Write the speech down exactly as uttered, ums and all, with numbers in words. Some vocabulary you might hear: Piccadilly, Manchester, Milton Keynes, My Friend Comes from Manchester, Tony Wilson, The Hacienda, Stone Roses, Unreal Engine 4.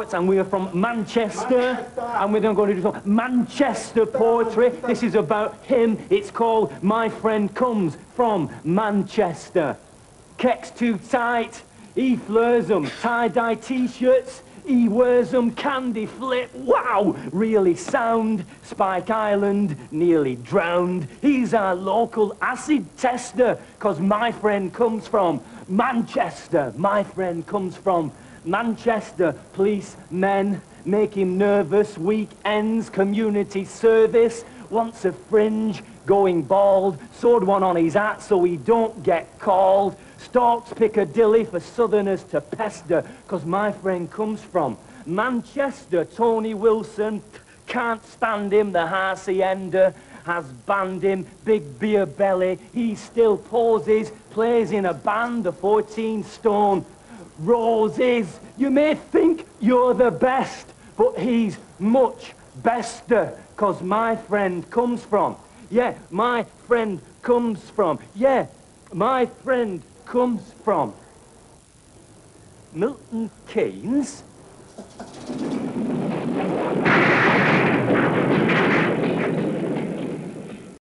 poets, and we are from Manchester, Manchester. And we're going to do some Manchester poetry. Manchester. This is about him. It's called My Friend Comes from Manchester. Kecks too tight, he flares them. Tie-dye T-shirts, he wears them. Candy flip, wow, really sound. Spike Island, nearly drowned. He's our local acid tester, 'cause my friend comes from Manchester. My friend comes from Manchester. Policemen make him nervous. Weekends, community service. Wants a fringe, going bald. Sewed one on his hat so he don't get called. Stalks Piccadilly for southerners to pester, 'cause my friend comes from Manchester. Tony Wilson, can't stand him. The Hacienda has banned him. Big beer belly, he still pauses. Plays in a band, the fourteen Stone Roses. You may think you're the best, but he's much bester, 'cause my friend comes from. Yeah, my friend comes from. Yeah, my friend comes from Milton Keynes.